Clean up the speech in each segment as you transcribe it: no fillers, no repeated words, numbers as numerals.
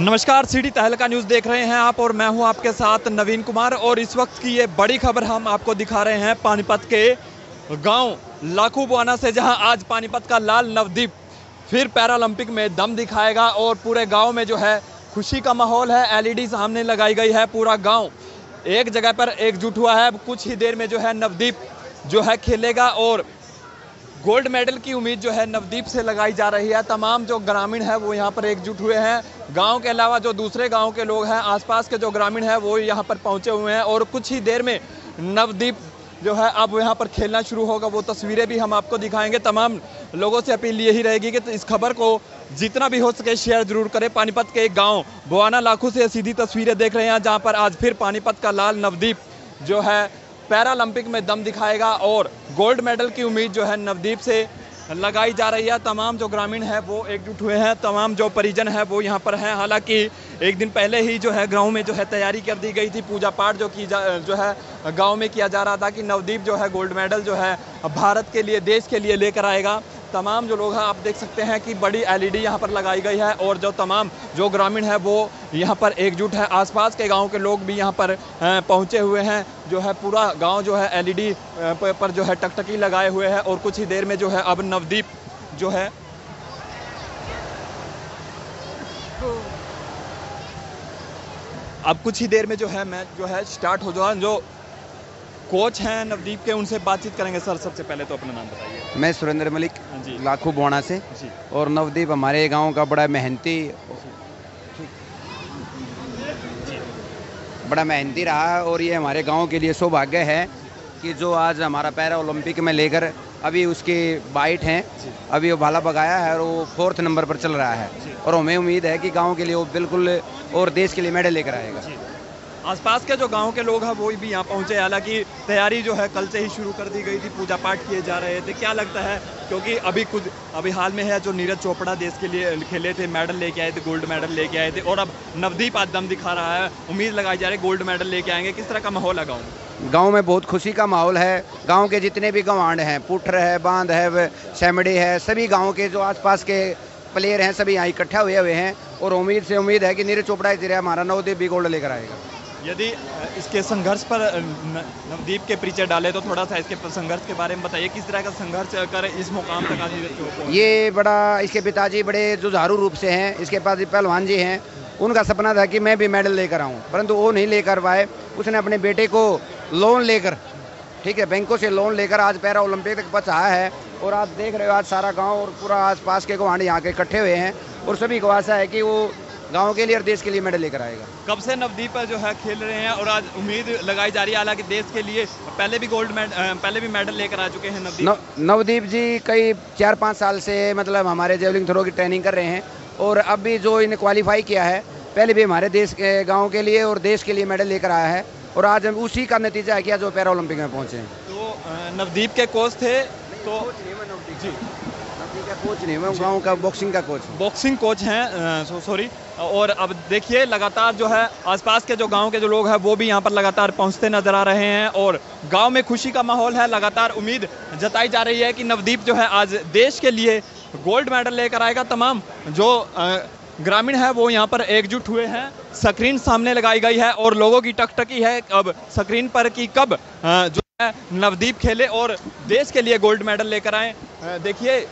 नमस्कार, city Tehelka news देख रहे हैं आप और मैं हूं आपके साथ नवीन कुमार। और इस वक्त की ये बड़ी खबर हम आपको दिखा रहे हैं पानीपत के गांव लाखू बवाना से, जहां आज पानीपत का लाल नवदीप फिर पैरालंपिक में दम दिखाएगा और पूरे गांव में जो है खुशी का माहौल है। एलईडी सामने लगाई गई है, पूरा गाँव एक जगह पर एकजुट हुआ है। कुछ ही देर में जो है नवदीप जो है खेलेगा और गोल्ड मेडल की उम्मीद जो है नवदीप से लगाई जा रही है। तमाम जो ग्रामीण है वो यहाँ पर एकजुट हुए हैं। गांव के अलावा जो दूसरे गांव के लोग हैं, आसपास के जो ग्रामीण है वो यहाँ पर पहुँचे हुए हैं और कुछ ही देर में नवदीप जो है अब यहाँ पर खेलना शुरू होगा। वो तस्वीरें भी हम आपको दिखाएंगे। तमाम लोगों से अपील यही रहेगी कि इस खबर को जितना भी हो सके शेयर जरूर करें। पानीपत के गाँव बवाना लाखू से सीधी तस्वीरें देख रहे हैं, जहाँ पर आज फिर पानीपत का लाल नवदीप जो है पैरालंपिक में दम दिखाएगा और गोल्ड मेडल की उम्मीद जो है नवदीप से लगाई जा रही है। तमाम जो ग्रामीण है वो एकजुट हुए हैं, तमाम जो परिजन है वो यहाँ पर हैं। हालांकि एक दिन पहले ही जो है गांव में जो है तैयारी कर दी गई थी, पूजा पाठ जो है गांव में किया जा रहा था कि नवदीप जो है गोल्ड मेडल जो है भारत के लिए, देश के लिए लेकर आएगा। तमाम जो लोग हैं आप देख सकते हैं कि बड़ी एलईडी यहाँ पर लगाई गई है और जो तमाम जो ग्रामीण है वो यहाँ पर एकजुट है। आसपास के गांव के लोग भी यहाँ पर पहुँचे हुए हैं। जो है पूरा गांव जो है एलईडी पर जो है टकटकी लगाए हुए हैं और कुछ ही देर में जो है अब नवदीप जो है मैच जो है स्टार्ट हो जाएगा। जो कोच हैं नवदीप के, उनसे बातचीत करेंगे। सर, सबसे पहले तो अपना नाम बताइए। मैं सुरेंद्र मलिक, लाखू बवाना से। और नवदीप हमारे गांव का बड़ा मेहनती रहा और ये हमारे गांव के लिए सौभाग्य है कि जो आज हमारा पैरा ओलंपिक में लेकर अभी उसके बाइट हैं, अभी वो भाला भगाया है और वो 4th नंबर पर चल रहा है। और हमें उम्मीद है कि गाँव के लिए वो बिल्कुल और देश के लिए मेडल लेकर आएगा। आसपास के जो गांव के लोग हैं वो भी यहाँ पहुँचे। हालांकि तैयारी जो है कल से ही शुरू कर दी गई थी, पूजा पाठ किए जा रहे थे। क्या लगता है, क्योंकि अभी हाल में है जो नीरज चोपड़ा देश के लिए खेले थे, मेडल लेके आए थे, गोल्ड मेडल लेके आए थे, और अब नवदीप आज दम दिखा रहा है, उम्मीद लगाई जा रही है गोल्ड मेडल लेके आएंगे। किस तरह का माहौल है गाँव में? गाँव में बहुत खुशी का माहौल है। गाँव के जितने भी गंवाड़ हैं, पुठर है, बांध है, सैमड़ी है, सभी गाँव के जो आसपास के प्लेयर हैं सभी यहाँ इकट्ठा हुए हैं। और उम्मीद है कि नीरज चोपड़ा इस तरह हमारा नवदीप भी गोल्ड लेकर आएगा। यदि इसके संघर्ष पर नवदीप के परिचय डाले तो थोड़ा सा इसके संघर्ष के बारे में बताइए। किस तरह का संघर्ष कर इस मुकाम तक आज ये बड़ा, इसके पिताजी बड़े जुझारू रूप से हैं, इसके पास पहलवान जी हैं। उनका सपना था कि मैं भी मेडल लेकर आऊं, परंतु वो नहीं लेकर पाए। उसने अपने बेटे को लोन लेकर, ठीक है, बैंकों से लोन लेकर आज पैरा ओलंपिक तक पहुँचाया है। और आप देख रहे हो आज सारा गाँव और पूरा आस पास के गुआढ़ यहाँ के इकट्ठे हुए हैं और सभी को आशा है कि वो गांव के लिए और देश के लिए मेडल लेकर आएगा। कब से नवदीप जो है खेल रहे हैं और आज उम्मीद लगाई जा रही है, हालांकि देश के लिए पहले भी मेडल लेकर आ चुके हैं नवदीप। नवदीप जी कई 4-5 साल से मतलब हमारे जैवलिन थ्रो की ट्रेनिंग कर रहे हैं और अब भी जो इन्हें क्वालिफाई किया है, पहले भी हमारे देश के, गाँव के लिए और देश के लिए मेडल लेकर आया है। और आज हम उसी का नतीजा है कि आज वो पैरा ओलंपिक में पहुँचे। तो नवदीप के कोच थे, तो कोच नहीं, मैं गांव का बॉक्सिंग कोच हैं, सॉरी। और अब देखिए लगातार जो है आसपास के जो गांव के जो लोग हैं वो भी यहां पर लगातार पहुंचते नजर आ रहे हैं और गांव में खुशी का माहौल है। लगातार उम्मीद जताई जा रही है कि नवदीप जो है आज देश के लिए गोल्ड मेडल लेकर आएगा। तमाम जो ग्रामीण है वो यहाँ पर एकजुट हुए हैं। स्क्रीन सामने लगाई गई है और लोगों की टकटकी है अब स्क्रीन पर कि कब जो है नवदीप खेले और देश के लिए गोल्ड मेडल लेकर आए। देखिए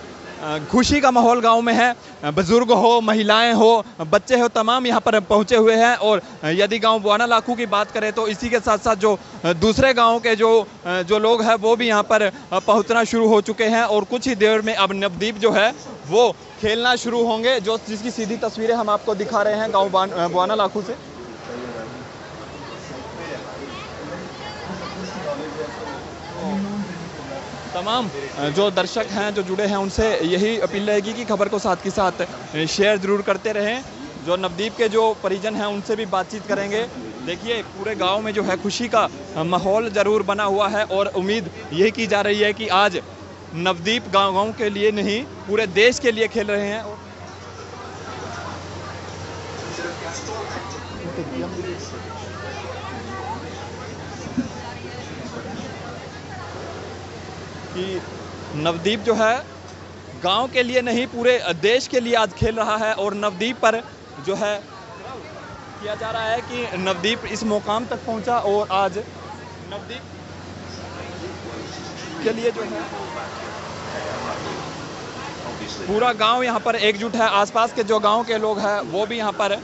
खुशी का माहौल गांव में है। बुजुर्ग हो, महिलाएं हो, बच्चे हो, तमाम यहां पर पहुंचे हुए हैं। और यदि गांव बवाना लाखू की बात करें तो इसी के साथ साथ जो दूसरे गांव के जो लोग हैं वो भी यहां पर पहुंचना शुरू हो चुके हैं और कुछ ही देर में अब नवदीप जो है वो खेलना शुरू होंगे, जो जिसकी सीधी तस्वीरें हम आपको दिखा रहे हैं गाँव बवाना लाखू से। तमाम जो दर्शक हैं जो जुड़े हैं उनसे यही अपील रहेगी कि खबर को साथ के साथ शेयर जरूर करते रहें। जो नवदीप के जो परिजन हैं उनसे भी बातचीत करेंगे। देखिए पूरे गांव में जो है खुशी का माहौल जरूर बना हुआ है और उम्मीद यही की जा रही है कि आज नवदीप गाँव के लिए नहीं पूरे देश के लिए खेल रहे हैं। कि नवदीप जो है गांव के लिए नहीं पूरे देश के लिए आज खेल रहा है। और नवदीप पर जो है किया जा रहा है कि नवदीप इस मुकाम तक पहुंचा और आज नवदीप के लिए जो है पूरा गांव यहां पर एकजुट है। आसपास के जो गांव के लोग हैं वो भी यहां पर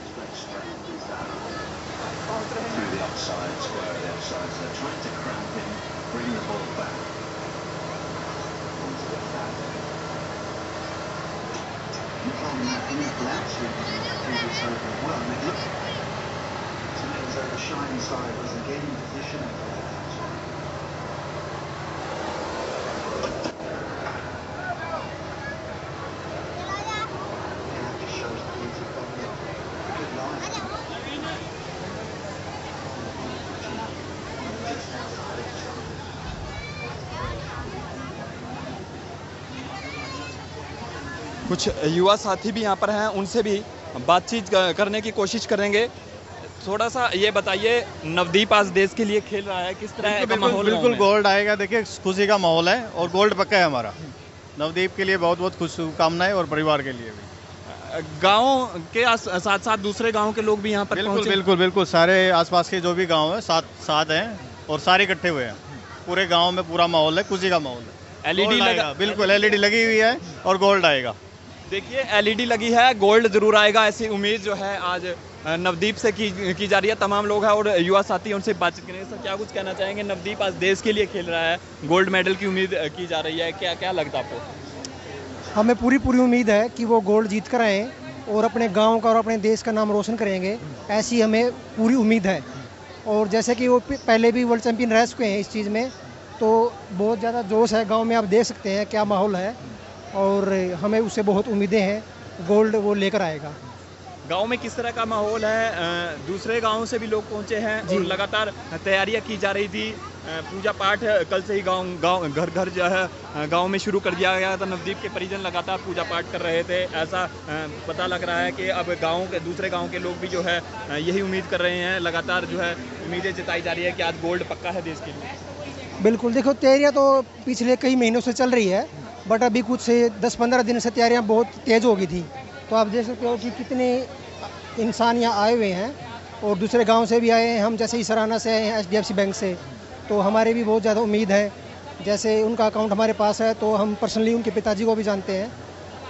कुछ युवा साथी भी यहाँ पर हैं, उनसे भी बातचीत करने की कोशिश करेंगे। थोड़ा सा ये बताइए, नवदीप आज देश के लिए खेल रहा है, किस तरह का माहौल? बिल्कुल गोल्ड आएगा, देखिए खुशी का माहौल है और गोल्ड पक्का है हमारा। नवदीप के लिए बहुत बहुत शुभकामनाएं और परिवार के लिए भी। गाँव के साथ साथ दूसरे गाँव के लोग भी यहाँ पर? बिल्कुल बिल्कुल बिल्कुल, सारे आसपास के जो भी गाँव है साथ हैं और सारे इकट्ठे हुए हैं। पूरे गाँव में पूरा माहौल है, खुशी का माहौल है। एलईडी लगा, बिल्कुल एलईडी लगी हुई है और गोल्ड आएगा। देखिए एलईडी लगी है, गोल्ड जरूर आएगा, ऐसी उम्मीद जो है आज नवदीप से की जा रही है। तमाम लोग हैं और युवा साथी हैं, उनसे बातचीत करेंगे। सर क्या कुछ कहना चाहेंगे, नवदीप आज देश के लिए खेल रहा है, गोल्ड मेडल की उम्मीद की जा रही है, क्या क्या लगता है आपको? हमें पूरी उम्मीद है कि वो गोल्ड जीत कर आएँ और अपने गाँव का और अपने देश का नाम रोशन करेंगे, ऐसी हमें पूरी उम्मीद है। और जैसे कि वो पहले भी वर्ल्ड चैम्पियन रह चुके हैं इस चीज़ में, तो बहुत ज़्यादा जोश है गाँव में, आप देख सकते हैं क्या माहौल है और हमें उससे बहुत उम्मीदें हैं, गोल्ड वो लेकर आएगा। गांव में किस तरह का माहौल है? दूसरे गांव से भी लोग पहुंचे हैं और लगातार तैयारियां की जा रही थी, पूजा पाठ कल से ही गांव घर जो है गांव में शुरू कर दिया गया था। नवदीप के परिजन लगातार पूजा पाठ कर रहे थे, ऐसा पता लग रहा है कि अब गाँव के दूसरे गाँव के लोग भी जो है यही उम्मीद कर रहे हैं, लगातार जो है उम्मीदें जताई जा रही है कि आज गोल्ड पक्का है देश के लिए। बिल्कुल, देखो तैयारियाँ तो पिछले कई महीनों से चल रही है, बट अभी कुछ 10-15 दिन से तैयारियां बहुत तेज़ हो गई थी। तो आप देख सकते हो कि कितने इंसान यहाँ आए हुए हैं और दूसरे गांव से भी आए हैं। हम जैसे ही सराना से आए हैं, HDFC बैंक से, तो हमारे भी बहुत ज़्यादा उम्मीद है। जैसे उनका अकाउंट हमारे पास है, तो हम पर्सनली उनके पिताजी को भी जानते हैं,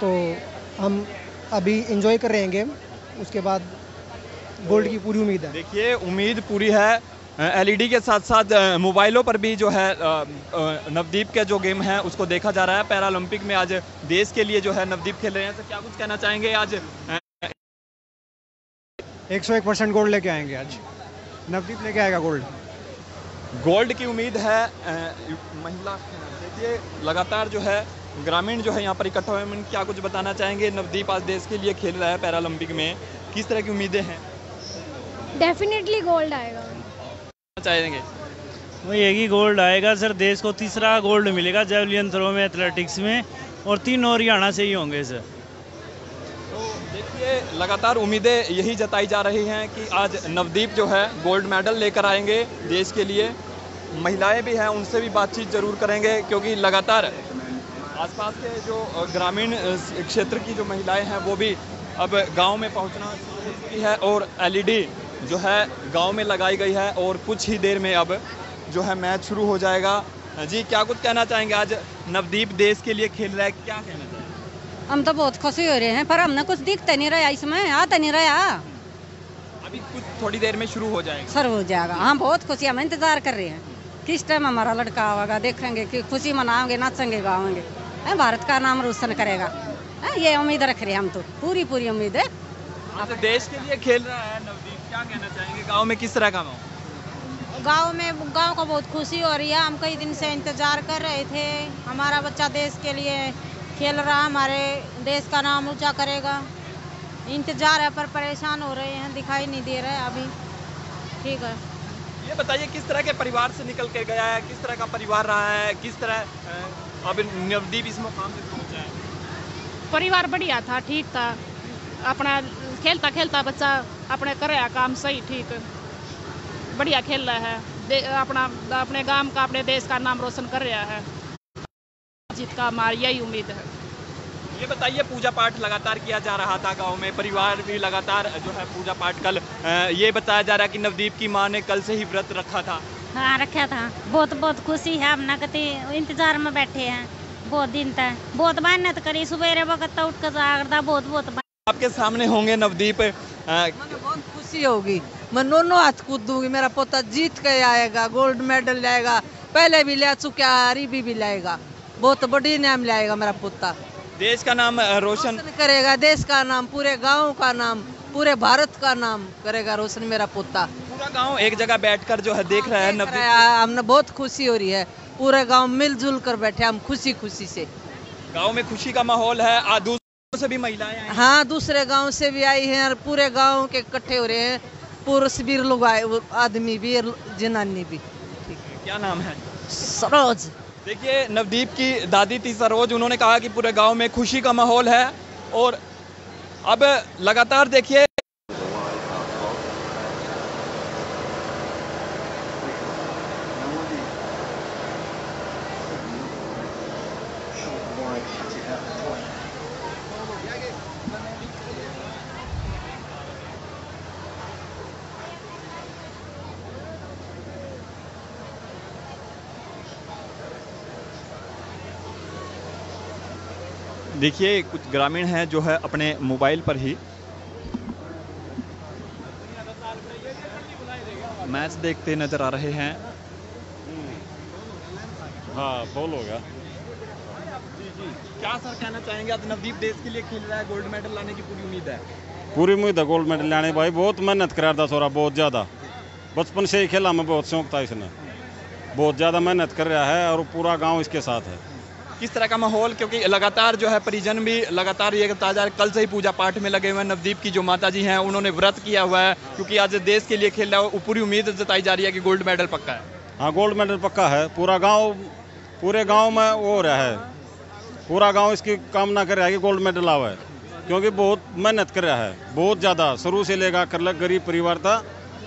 तो हम अभी इंजॉय कर रहे हैं गेम, उसके बाद गोल्ड की पूरी उम्मीद है। देखिए उम्मीद पूरी है, एलईडी के साथ साथ मोबाइलों पर भी जो है नवदीप के जो गेम है उसको देखा जा रहा है। पैरालंपिक में आज देश के लिए जो है नवदीप खेल रहे हैं, तो क्या कुछ कहना चाहेंगे? आज 101% गोल्ड लेके आएंगे, आज नवदीप लेके आएगा गोल्ड, गोल्ड की उम्मीद है। महिला देखिए लगातार जो है ग्रामीण जो है यहाँ पर इकट्ठा हुए हैं, क्या कुछ बताना चाहेंगे? नवदीप आज देश के लिए खेल रहा है पैरालंपिक में, किस तरह की उम्मीदें हैं? डेफिनेटली गोल्ड आएगा चाहेंगे, वही है कि गोल्ड आएगा सर, देश को तीसरा गोल्ड मिलेगा जैवलिन थ्रो में, एथलेटिक्स में, और 3 और हरियाणा से ही होंगे सर। तो देखिए लगातार उम्मीदें यही जताई जा रही हैं कि आज नवदीप जो है गोल्ड मेडल लेकर आएंगे देश के लिए। महिलाएं भी हैं, उनसे भी बातचीत जरूर करेंगे, क्योंकि लगातार आसपास के जो ग्रामीण क्षेत्र की जो महिलाएँ हैं वो भी अब गाँव में पहुँचना है और LED जो है गांव में लगाई गई है और कुछ ही देर में अब जो है मैच शुरू हो जाएगा। जी क्या कुछ कहना चाहेंगे, आज नवदीप देश के लिए खेल रहा है, क्या कहना चाहेंगे? हम तो बहुत खुशी हो रहे हैं, पर हमने कुछ दिखता नहीं रहा, इसमें आता नहीं रहा। अभी कुछ थोड़ी देर में शुरू हो जाएगा सर, हो जाएगा। हम बहुत खुशी, हम इंतजार कर रहे हैं किस टाइम हमारा लड़का आवेगा, देखेंगे कि खुशी मनाएंगे, नाचेंगे, गाएंगे, भारत का नाम रोशन करेगा, ये उम्मीद रख रहे हैं हम, तो पूरी उम्मीद है। देश के लिए खेल रहा है नवदीप, क्या कहना चाहेंगे? गांव में किस तरह का माहौल? गांव को बहुत खुशी हो रही है, हम कई दिन से इंतजार कर रहे थे, हमारा बच्चा देश के लिए खेल रहा, हमारे देश का नाम ऊंचा करेगा, इंतजार है पर परेशान हो रहे हैं, दिखाई नहीं दे रहा है अभी। ठीक है, ये बताइए किस तरह के परिवार से निकल के गया है, किस तरह का परिवार रहा है, किस तरह अब नवदीप इस मुकाम तक पहुँचा है? परिवार बढ़िया था, ठीक था, अपना खेलता खेलता बच्चा अपने करे काम सही, ठीक बढ़िया खेल रहा है, अपने गांव का अपने देश का नाम रोशन कर रहा है, जीत का हमारी यही उम्मीद है। ये बताइए, पूजा पाठ लगातार किया जा रहा था गांव में, परिवार भी लगातार जो है पूजा पाठ, कल ये बताया जा रहा है कि नवदीप की मां ने कल से ही व्रत रखा था। हाँ रखा था, बहुत बहुत खुशी है, हम नकती इंतजार में बैठे हैं बहुत दिन तक, बहुत मेहनत करी, सुबह वक्त उठ कर जागरदा बहुत। आपके सामने होंगे नवदीप, बहुत खुशी होगी, मैं दोनों हाथ कूद दूंगी, मेरा पोता जीत के आएगा, गोल्ड मेडल लाएगा, पहले भी ले चुका अरीबी भी लाएगा, बहुत बड़ी नाम लाएगा मेरा पोता, देश का नाम रोशन करेगा, देश का नाम, पूरे गांव का नाम, पूरे भारत का नाम करेगा रोशन मेरा पोता। पूरा गांव एक जगह बैठकर जो है देख रहा है नवदीप, हमने बहुत खुशी हो रही है, पूरे गांव मिलजुल कर बैठे हम, खुशी खुशी से, गांव में खुशी का माहौल है। दूसरे से भी महिलाएं, हाँ दूसरे गांव से भी आई है और पूरे गांव के इकट्ठे हो रहे हैं, पुरुष वीर लोग आए, आदमी भी जनानी भी। क्या नाम है? सरोज। देखिए नवदीप की दादी थी सरोज, उन्होंने कहा कि पूरे गांव में खुशी का माहौल है और अब लगातार देखिए कुछ ग्रामीण हैं जो है अपने मोबाइल पर ही मैच देखते नजर आ रहे हैं। हाँ बोल होगा जी। क्या सर कहना चाहेंगे, आज नवदीप देश के लिए खेल रहा है, गोल्ड मेडल लाने की पूरी उम्मीद है? पूरी उम्मीद है गोल्ड मेडल लाने, भाई बहुत मेहनत करा था छोरा, बहुत ज़्यादा, बचपन से ही खेला में बहुत शौक था, इसने बहुत ज़्यादा मेहनत कर रहा है और पूरा गाँव इसके साथ है। किस तरह का माहौल, क्योंकि लगातार जो है परिजन भी लगातार ये ताजा कल से ही पूजा पाठ में लगे हुए हैं, नवदीप की जो माताजी हैं उन्होंने व्रत किया हुआ है क्योंकि आज देश के लिए खेल रहा है, पूरी उम्मीद जताई जा रही है कि गोल्ड मेडल पक्का है। हाँ गोल्ड मेडल पक्का है, पूरा गांव, पूरे गांव में वो हो रहा है, पूरा गाँव इसकी कामना कर रहा है कि गोल्ड मेडल आवे, क्योंकि बहुत मेहनत कर रहा है, बहुत ज़्यादा शुरू से लेगा कर लग, गरीब परिवार था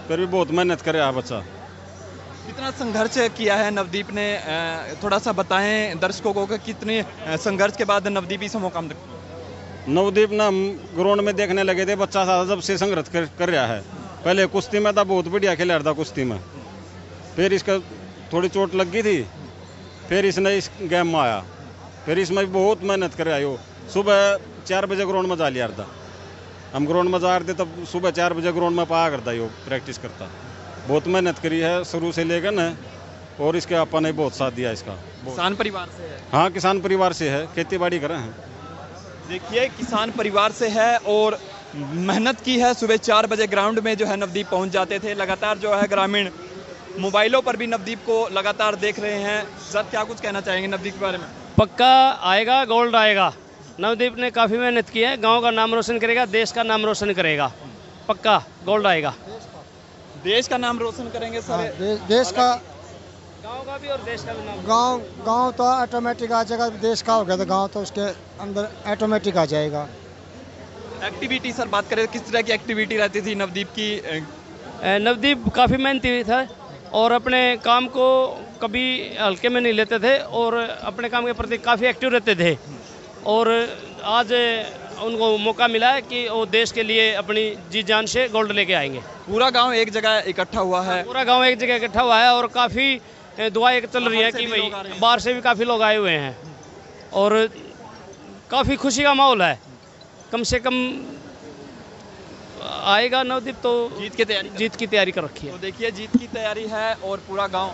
फिर भी बहुत मेहनत कर रहा है बच्चा। कितना संघर्ष किया है नवदीप ने, थोड़ा सा बताएं दर्शकों को कि कितने संघर्ष के बाद नवदीप इस मुकाम तक? नवदीप ना ग्राउंड में देखने लगे थे, बच्चा था जब से संघर्ष कर रहा है, पहले कुश्ती में था, बहुत बढ़िया खेला था कुश्ती में, फिर इसका थोड़ी चोट लग गई थी, फिर इसने इस गेम में आया, फिर इसमें बहुत मेहनत कर रहा है वो, सुबह 4 बजे ग्राउंड में जा लिया था, हम ग्राउंड में जा रहे थे तब सुबह 4 बजे ग्राउंड में पाया करता यो प्रैक्टिस करता, बहुत मेहनत करी है शुरू से लेकर न, और इसके आपा ने बहुत साथ दिया इसका। किसान परिवार से है? हाँ किसान परिवार से है, खेती बाड़ी कर रहे हैं। देखिए किसान परिवार से है और मेहनत की है, सुबह 4 बजे ग्राउंड में जो है नवदीप पहुंच जाते थे, लगातार जो है ग्रामीण मोबाइलों पर भी नवदीप को लगातार देख रहे हैं। सर क्या कुछ कहना चाहेंगे नवदीप के बारे में? पक्का आएगा, गोल्ड आएगा, नवदीप ने काफ़ी मेहनत की है, गाँव का नाम रोशन करेगा, देश का नाम रोशन करेगा, पक्का गोल्ड आएगा। देश का नाम रोशन करेंगे सर। हाँ, देश का, गांव का भी और देश का भी नाम, गांव तो ऑटोमेटिक आ जाएगा, देश का हो गया तो गांव तो उसके अंदर ऑटोमेटिक आ जाएगा। एक्टिविटी सर बात करें, किस तरह की एक्टिविटी रहती थी नवदीप की? नवदीप काफ़ी मेहनती था और अपने काम को कभी हल्के में नहीं लेते थे और अपने काम के प्रति काफ़ी एक्टिव रहते थे और आज उनको मौका मिला है कि वो देश के लिए अपनी जी जान से गोल्ड लेके आएंगे। पूरा गांव एक जगह इकट्ठा हुआ है, पूरा गांव एक जगह इकट्ठा हुआ है और काफ़ी दुआएं चल रही है कि भाई बाहर से भी काफ़ी लोग आए हुए हैं और काफ़ी खुशी का माहौल है, कम से कम आएगा नवदीप तो जीत की तैयारी कर रखी है। तो देखिए जीत की तैयारी है और पूरा गाँव,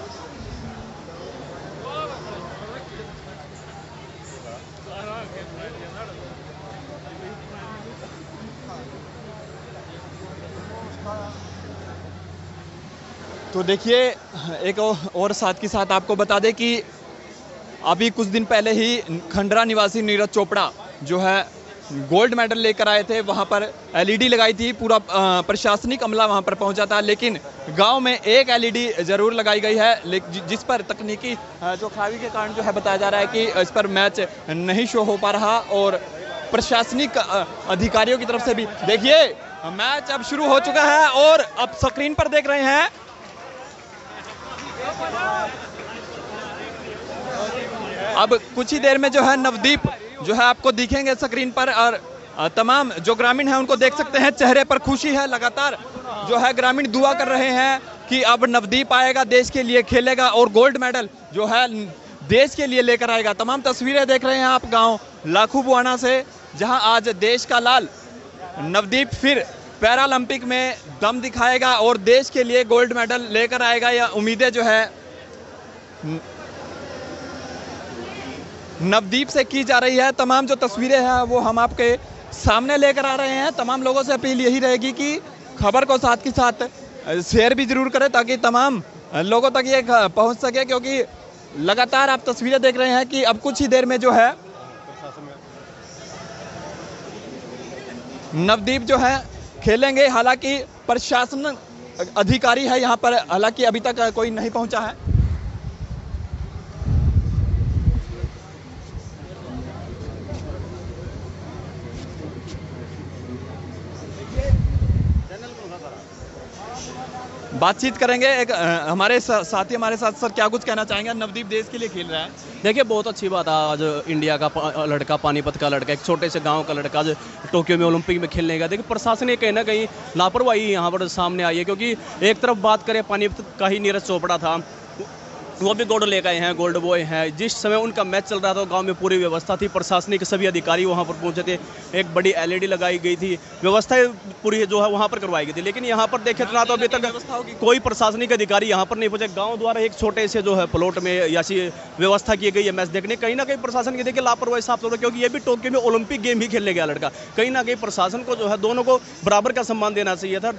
तो देखिए एक और साथ के साथ आपको बता दें कि अभी कुछ दिन पहले ही खंडरा निवासी नीरज चोपड़ा जो है गोल्ड मेडल लेकर आए थे, वहां पर एलईडी लगाई थी, पूरा प्रशासनिक अमला वहां पर पहुंचा था, लेकिन गांव में एक एलईडी जरूर लगाई गई है जिस पर तकनीकी जो खामी के कारण जो है बताया जा रहा है कि इस पर मैच नहीं शो हो पा रहा और प्रशासनिक अधिकारियों की तरफ से भी। देखिए मैच अब शुरू हो चुका है और अब स्क्रीन पर देख रहे हैं अब कुछ ही देर में जो है नवदीप जो है आपको दिखेंगे स्क्रीन पर और तमाम जो ग्रामीण हैं उनको देख सकते हैं, चेहरे पर खुशी है। लगातार जो है ग्रामीण दुआ कर रहे हैं कि अब नवदीप आएगा, देश के लिए खेलेगा और गोल्ड मेडल जो है देश के लिए लेकर आएगा। तमाम तस्वीरें देख रहे हैं आप गांव लाखू बवाना से, जहां आज देश का लाल नवदीप फिर पैरालंपिक में दम दिखाएगा और देश के लिए गोल्ड मेडल लेकर आएगा। यह उम्मीदें जो है नवदीप से की जा रही है। तमाम जो तस्वीरें हैं वो हम आपके सामने लेकर आ रहे हैं। तमाम लोगों से अपील यही रहेगी कि खबर को साथ के साथ शेयर भी जरूर करें ताकि तमाम लोगों तक ये पहुंच सके, क्योंकि लगातार आप तस्वीरें देख रहे हैं कि अब कुछ ही देर में जो है नवदीप जो है खेलेंगे। हालांकि प्रशासन अधिकारी है यहाँ पर, हालांकि अभी तक कोई नहीं पहुँचा है। बातचीत करेंगे एक हमारे साथी हमारे साथ। सर, क्या कुछ कहना चाहेंगे? नवदीप देश के लिए खेल रहा है। देखिए, बहुत अच्छी बात है। आज इंडिया का लड़का, पानीपत का लड़का, एक छोटे से गांव का लड़का आज टोक्यो में ओलंपिक में खेलने का। देखिए, प्रशासन ने कहीं ना कहीं लापरवाही यहाँ पर सामने आई है, क्योंकि एक तरफ बात करें पानीपत का ही नीरज चोपड़ा था, वो भी गोल्ड लेकर आए हैं, गोल्ड बॉय हैं। जिस समय उनका मैच चल रहा था गांव में पूरी व्यवस्था थी, प्रशासनिक सभी अधिकारी वहां पर पहुंचे थे, एक बड़ी एलईडी लगाई गई थी, व्यवस्था पूरी जो है वहां पर करवाई गई थी। लेकिन यहां पर देखे तो ना तो अभी तक कोई प्रशासनिक अधिकारी यहां पर नहीं पहुंचे। गांव द्वारा एक छोटे से जो है प्लॉट में यासी व्यवस्था की गई है मैच देखने। कहीं ना कहीं प्रशासन की देखिए लापरवाही साफ तौर पर, क्योंकि ये भी टोक्यो में ओलंपिक गेम ही खेलने गया लड़का। कहीं ना कहीं प्रशासन को जो है दोनों को बराबर का सम्मान देना चाहिए था।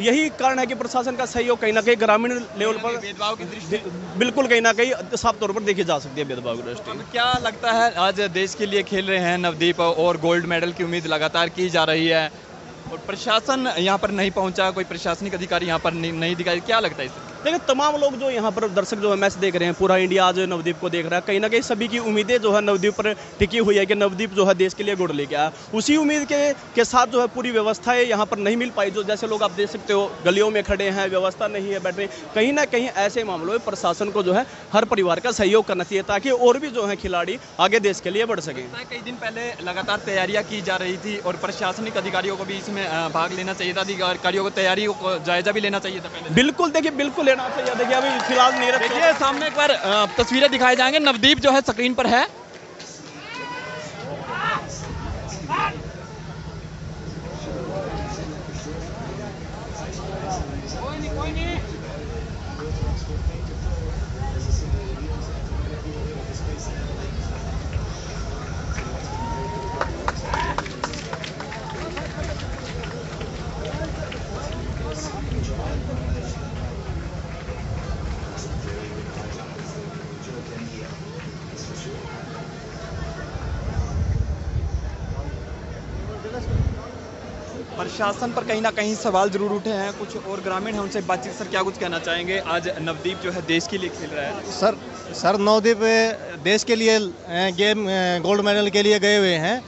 यही कारण है कि प्रशासन का सहयोग कहीं ना कहीं ग्रामीण लेवल पर भेदभाव की दृष्टि बिल्कुल कहीं ना कहीं साफ तौर पर देखी जा सकती है, भेदभाव की दृष्टि। क्या लगता है, आज देश के लिए खेल रहे हैं नवदीप और गोल्ड मेडल की उम्मीद लगातार की जा रही है और प्रशासन यहाँ पर नहीं पहुँचा, कोई प्रशासनिक अधिकारी यहाँ पर नहीं दिखाई, क्या लगता है इससे? देखिए, तमाम लोग जो यहाँ पर दर्शक जो है मैच देख रहे हैं, पूरा इंडिया आज नवदीप को देख रहा है। कहीं ना कहीं सभी की उम्मीदें जो है नवदीप पर टिकी हुई है कि नवदीप जो है देश के लिए गोल्ड लेके आया। उसी उम्मीद के साथ जो है पूरी व्यवस्थाएं यहाँ पर नहीं मिल पाई। जो जैसे लोग आप देख सकते हो गलियों में खड़े हैं, व्यवस्था नहीं है बैठने। कहीं ना कहीं ऐसे मामलों में प्रशासन को जो है हर परिवार का सहयोग करना चाहिए ताकि और भी जो है खिलाड़ी आगे देश के लिए बढ़ सके। कई दिन पहले लगातार तैयारियाँ की जा रही थी और प्रशासनिक अधिकारियों को भी इसमें भाग लेना चाहिए था, अधिकारियों को तैयारी को जायजा भी लेना चाहिए था। बिल्कुल, देखिए बिल्कुल। देखिए अभी फिलहाल नीरज, देखिए सामने एक बार तस्वीरें दिखाए जाएंगे। नवदीप जो है स्क्रीन पर है। प्रशासन पर कहीं ना कहीं सवाल जरूर उठे हैं। कुछ और ग्रामीण हैं, उनसे बातचीत। सर, क्या कुछ कहना चाहेंगे? आज नवदीप जो है देश के लिए खेल रहा है। सर नवदीप देश के लिए गेम गोल्ड मेडल के लिए गए हुए हैं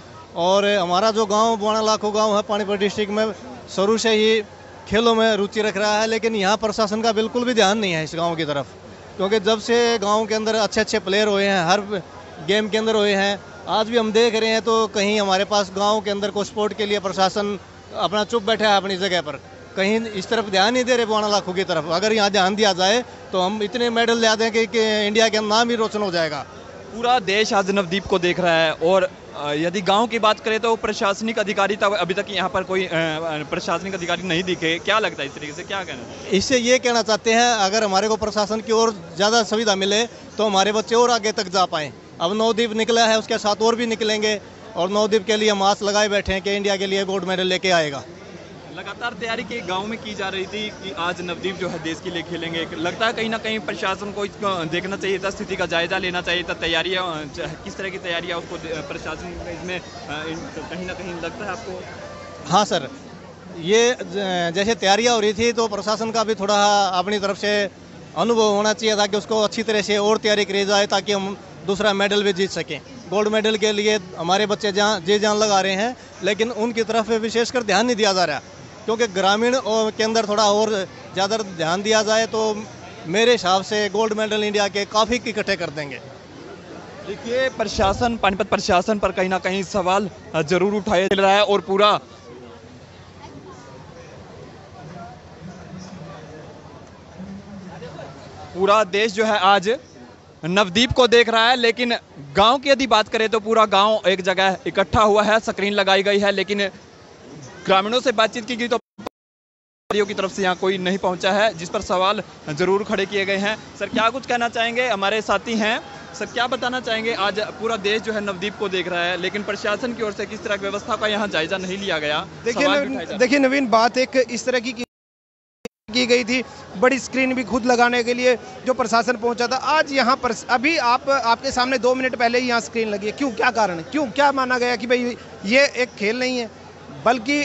और हमारा जो गांव बवाना लाखों गांव है पानीपत डिस्ट्रिक्ट में, शुरू से ही खेलों में रुचि रख रहा है। लेकिन यहाँ प्रशासन का बिल्कुल भी ध्यान नहीं है इस गाँव की तरफ, क्योंकि जब से गाँव के अंदर अच्छे अच्छे प्लेयर हुए हैं, हर गेम के अंदर हुए हैं। आज भी हम देख रहे हैं तो कहीं हमारे पास गाँव के अंदर को स्पोर्ट के लिए प्रशासन अपना चुप बैठा है अपनी जगह पर, कहीं इस तरफ ध्यान नहीं दे रहे बवाना लाखों की तरफ। अगर यहाँ ध्यान दिया जाए तो हम इतने मेडल ला दें कि इंडिया का नाम ही रोशन हो जाएगा। पूरा देश आज नवदीप को देख रहा है और यदि गांव की बात करें तो प्रशासनिक अधिकारी तब अभी तक यहाँ पर कोई प्रशासनिक अधिकारी नहीं दिखे। क्या लगता है इस तरीके से, क्या कहना? इससे ये कहना चाहते हैं, अगर हमारे को प्रशासन की और ज़्यादा सुविधा मिले तो हमारे बच्चे और आगे तक जा पाएँ। अब नवदीप निकला है, उसके साथ और भी निकलेंगे और नवदीप के लिए हम आस लगाए बैठे हैं कि इंडिया के लिए गोल्ड मेडल लेके आएगा। लगातार तैयारी के गांव में की जा रही थी कि आज नवदीप जो है देश के लिए खेलेंगे। लगता है कहीं ना कहीं प्रशासन को इसको देखना चाहिए था, स्थिति का जायजा लेना चाहिए था, तैयारियाँ किस तरह की तैयारियाँ उसको प्रशासन इसमें कहीं ना कहीं लगता है आपको? हाँ सर, ये जैसे तैयारियाँ हो रही थी तो प्रशासन का भी थोड़ा अपनी तरफ से अनुभव होना चाहिए ताकि उसको अच्छी तरह से और तैयारी करी जाए ताकि हम दूसरा मेडल भी जीत सकें। गोल्ड मेडल के लिए हमारे बच्चे जी जान लगा रहे हैं लेकिन उनकी तरफ विशेषकर ध्यान नहीं दिया जा रहा, क्योंकि ग्रामीण के अंदर थोड़ा और ज़्यादा ध्यान दिया जाए तो मेरे हिसाब से गोल्ड मेडल इंडिया के काफ़ी इकट्ठे कर देंगे। देखिए प्रशासन, पानीपत प्रशासन पर कहीं ना कहीं सवाल जरूर उठाया जा रहा है और पूरा पूरा देश जो है आज नवदीप को देख रहा है। लेकिन गांव की यदि बात करें तो पूरा गांव एक जगह इकट्ठा हुआ है, स्क्रीन लगाई गई है, लेकिन ग्रामीणों से बातचीत की गई तो की तरफ से यहाँ कोई नहीं पहुंचा है, जिस पर सवाल जरूर खड़े किए गए हैं। सर क्या कुछ कहना चाहेंगे, हमारे साथी हैं, सर क्या बताना चाहेंगे? आज पूरा देश जो है नवदीप को देख रहा है, लेकिन प्रशासन की ओर से किस तरह की व्यवस्था का यहाँ जायजा नहीं लिया गया? देखिए नवीन, बात एक इस तरह की गई थी, बड़ी स्क्रीन भी खुद लगाने के लिए जो प्रशासन पहुंचा था। आज यहाँ पर अभी आपके सामने 2 मिनट पहले ही यहाँ स्क्रीन लगी है। क्यों, क्या कारण है, क्यों, क्या माना गया कि भाई ये एक खेल नहीं है, बल्कि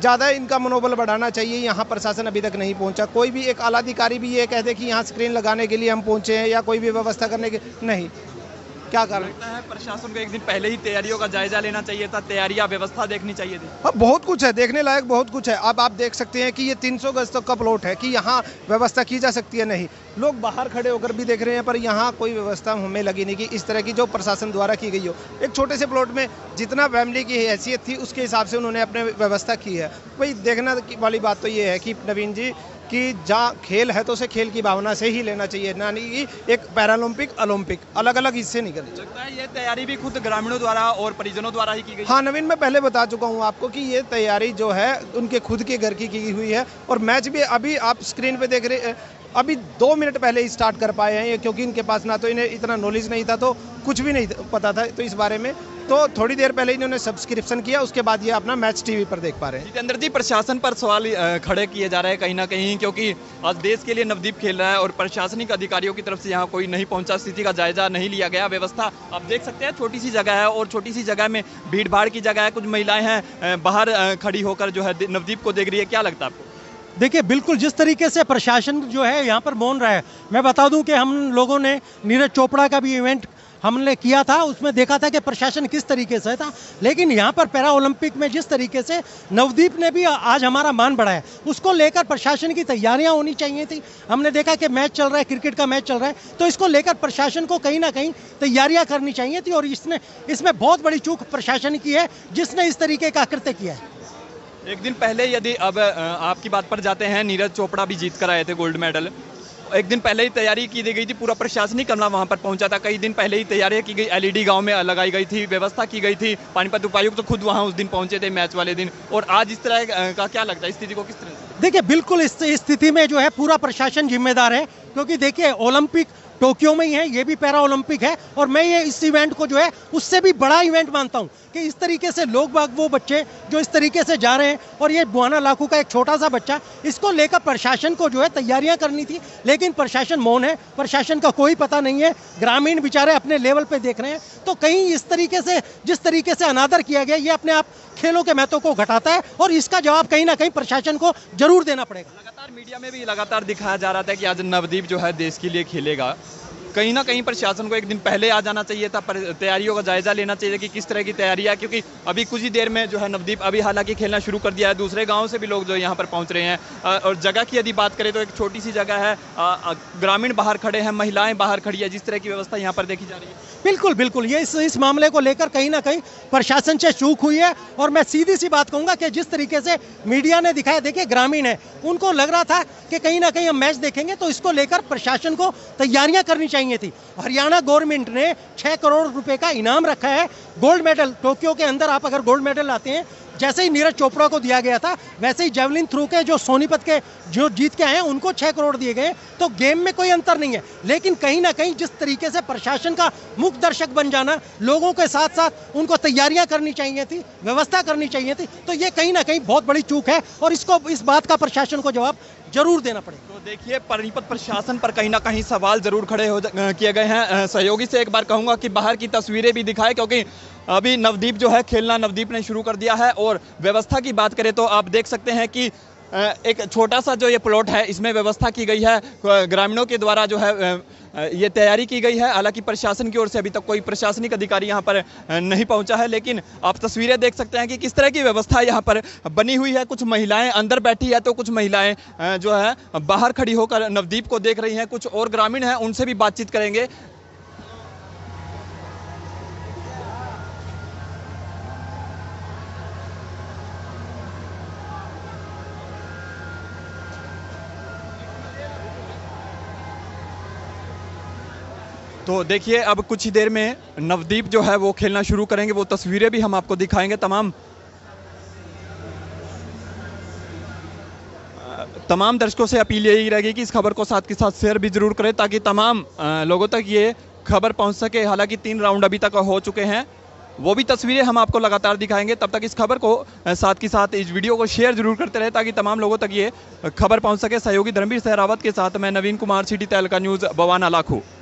ज़्यादा इनका मनोबल बढ़ाना चाहिए। यहाँ प्रशासन अभी तक नहीं पहुँचा। कोई भी एक आलाधिकारी भी ये कहते कि यहाँ स्क्रीन लगाने के लिए हम पहुँचे हैं या कोई भी व्यवस्था करने के, नहीं। क्या कारण है? प्रशासन को एक दिन पहले ही तैयारियों का जायजा लेना चाहिए था, तैयारियां, व्यवस्था देखनी चाहिए थी। अब बहुत कुछ है देखने लायक, बहुत कुछ है। अब आप देख सकते हैं कि ये 300 गज तक का प्लॉट है कि यहाँ व्यवस्था की जा सकती है, नहीं। लोग बाहर खड़े होकर भी देख रहे हैं, पर यहाँ कोई व्यवस्था हमें लगी नहीं कि इस तरह की जो प्रशासन द्वारा की गई हो। एक छोटे से प्लॉट में जितना फैमिली की हैसियत थी उसके हिसाब से उन्होंने अपने व्यवस्था की है। वही देखना वाली बात तो ये है कि नवीन जी कि जहाँ खेल है तो उसे खेल की भावना से ही लेना चाहिए, ना कि एक पैरालंपिक ओलंपिक अलग अलग हिस्से निकल। लगता है ये तैयारी भी खुद ग्रामीणों द्वारा और परिजनों द्वारा ही की गई। हाँ नवीन, मैं पहले बता चुका हूँ आपको कि ये तैयारी जो है उनके खुद के घर की हुई है। और मैच भी अभी आप स्क्रीन पे देख रहे, अभी 2 मिनट पहले ही स्टार्ट कर पाए हैं, क्योंकि इनके पास ना तो इन्हें इतना नॉलेज नहीं था, तो कुछ भी नहीं पता था तो इस बारे में। तो थोड़ी देर पहले इन्होंने सब्सक्रिप्शन किया, उसके बाद ये अपना मैच टीवी पर देख पा रहे हैं। जितेंद्र जी, प्रशासन पर सवाल खड़े किए जा रहे हैं कहीं ना कहीं, क्योंकि आज देश के लिए नवदीप खेल रहा है और प्रशासनिक अधिकारियों की तरफ से यहाँ कोई नहीं पहुँचा, स्थिति का जायजा नहीं लिया गया। व्यवस्था आप देख सकते हैं, छोटी सी जगह है और छोटी सी जगह में भीड़ भाड़ की जगह है। कुछ महिलाएं हैं बाहर खड़ी होकर जो है नवदीप को देख रही है, क्या लगता है आपको? देखिए बिल्कुल जिस तरीके से प्रशासन जो है यहाँ पर मौन रहा है। मैं बता दूं कि हम लोगों ने नीरज चोपड़ा का भी इवेंट हमने किया था, उसमें देखा था कि प्रशासन किस तरीके से था। लेकिन यहाँ पर पैरा ओलंपिक में जिस तरीके से नवदीप ने भी आज हमारा मान बढ़ाया, उसको लेकर प्रशासन की तैयारियाँ होनी चाहिए थी। हमने देखा कि मैच चल रहा है, क्रिकेट का मैच चल रहा है, तो इसको लेकर प्रशासन को कहीं ना कहीं तैयारियाँ करनी चाहिए थी। और इसमें बहुत बड़ी चूक प्रशासन की है जिसने इस तरीके का कृत्य किया है। एक दिन पहले यदि अब आपकी बात पर जाते हैं, नीरज चोपड़ा भी जीत कर आए थे गोल्ड मेडल। एक दिन पहले ही तैयारी की दी गई थी, पूरा प्रशासनिक अमला वहां पर पहुंचा था, कई दिन पहले ही तैयारियां की गई, एलईडी गांव में लगाई गई थी, व्यवस्था की गई थी। पानीपत उपायुक्त तो खुद वहां उस दिन पहुंचे थे मैच वाले दिन, और आज इस तरह का, क्या लगता है स्थिति को किस तरह? देखिए बिल्कुल इस स्थिति में जो है पूरा प्रशासन जिम्मेदार है, क्योंकि देखिए ओलंपिक टोक्यो में ही है, ये भी पैरा ओलंपिक है। और मैं ये इस इवेंट को जो है उससे भी बड़ा इवेंट मानता हूँ कि इस तरीके से लोग बाग, वो बच्चे जो इस तरीके से जा रहे हैं, और ये बवाना लाखू का एक छोटा सा बच्चा, इसको लेकर प्रशासन को जो है तैयारियां करनी थी, लेकिन प्रशासन मौन है, प्रशासन का कोई पता नहीं है। ग्रामीण बेचारे अपने लेवल पर देख रहे हैं, तो कहीं इस तरीके से जिस तरीके से अनादर किया गया, ये अपने आप खेलों के महत्व को घटाता है, और इसका जवाब कहीं ना कहीं प्रशासन को जरूर देना पड़ेगा। लगातार मीडिया में भी लगातार दिखाया जा रहा था कि आज नवदीप जो है देश के लिए खेलेगा, कहीं ना कहीं प्रशासन को एक दिन पहले आ जाना चाहिए था, तैयारियों का जायजा लेना चाहिए कि किस तरह की तैयारी है, क्योंकि अभी कुछ ही देर में जो है नवदीप अभी हालांकि खेलना शुरू कर दिया है, दूसरे गांव से भी लोग जो यहाँ पर पहुँच रहे हैं। और जगह की यदि बात करें तो एक छोटी सी जगह है, ग्रामीण बाहर खड़े हैं, महिलाएं बाहर खड़ी है, जिस तरह की व्यवस्था यहाँ पर देखी जा रही है। बिल्कुल बिल्कुल, ये इस मामले को लेकर कहीं ना कहीं प्रशासन से चूक हुई है। और मैं सीधी सी बात कहूँगा कि जिस तरीके से मीडिया ने दिखाया, देखिए ग्रामीण है, उनको लग रहा था कि कहीं ना कहीं हम मैच देखेंगे, तो इसको लेकर प्रशासन को तैयारियाँ करनी चाहिए थी। हरियाणा गवर्नमेंट ने 6 करोड़ रुपए का इनाम रखा है, गोल्ड मेडल टोक्यो के अंदर आप अगर गोल्ड मेडल लाते हैं, जैसे ही नीरज चोपड़ा को दिया गया था, वैसे ही जैवलिन थ्रो के जो सोनीपत के जो जीत के आए हैं उनको 6 करोड़ दिए गए, तो गेम में कोई अंतर नहीं है। लेकिन कहीं ना कहीं जिस तरीके से प्रशासन का मुख्य दर्शक बन जाना, लोगों के साथ साथ उनको तैयारियां करनी चाहिए थी, व्यवस्था करनी चाहिए थी, तो ये कहीं ना कहीं बहुत बड़ी चूक है, और इसको, इस बात का प्रशासन को जवाब जरूर देना पड़ेगा। तो देखिए पानीपत प्रशासन पर कहीं ना कहीं सवाल जरूर खड़े किए गए हैं। सहयोगी से एक बार कहूँगा कि बाहर की तस्वीरें भी दिखाए, क्योंकि अभी नवदीप जो है खेलना नवदीप ने शुरू कर दिया है। और व्यवस्था की बात करें तो आप देख सकते हैं कि एक छोटा सा जो ये प्लॉट है, इसमें व्यवस्था की गई है, ग्रामीणों के द्वारा जो है ये तैयारी की गई है। हालांकि प्रशासन की ओर से अभी तक कोई प्रशासनिक अधिकारी यहाँ पर नहीं पहुँचा है, लेकिन आप तस्वीरें देख सकते हैं कि किस तरह की व्यवस्था यहाँ पर बनी हुई है। कुछ महिलाएं अंदर बैठी है तो कुछ महिलाएं जो है बाहर खड़ी होकर नवदीप को देख रही हैं। कुछ और ग्रामीण हैं, उनसे भी बातचीत करेंगे। तो देखिए अब कुछ ही देर में नवदीप जो है वो खेलना शुरू करेंगे, वो तस्वीरें भी हम आपको दिखाएंगे। तमाम दर्शकों से अपील यही रहेगी कि इस खबर को साथ के साथ शेयर भी जरूर करें ताकि तमाम लोगों तक ये खबर पहुंच सके। हालांकि 3 राउंड अभी तक हो चुके हैं, वो भी तस्वीरें हम आपको लगातार दिखाएंगे। तब तक इस खबर को साथ के साथ इस वीडियो को शेयर जरूर करते रहे ताकि तमाम लोगों तक ये खबर पहुँच सके। सहयोगी धनबीर सिहरावत के साथ मैं नवीन कुमार, सिटी तहलका न्यूज़, बवाना, लाखू।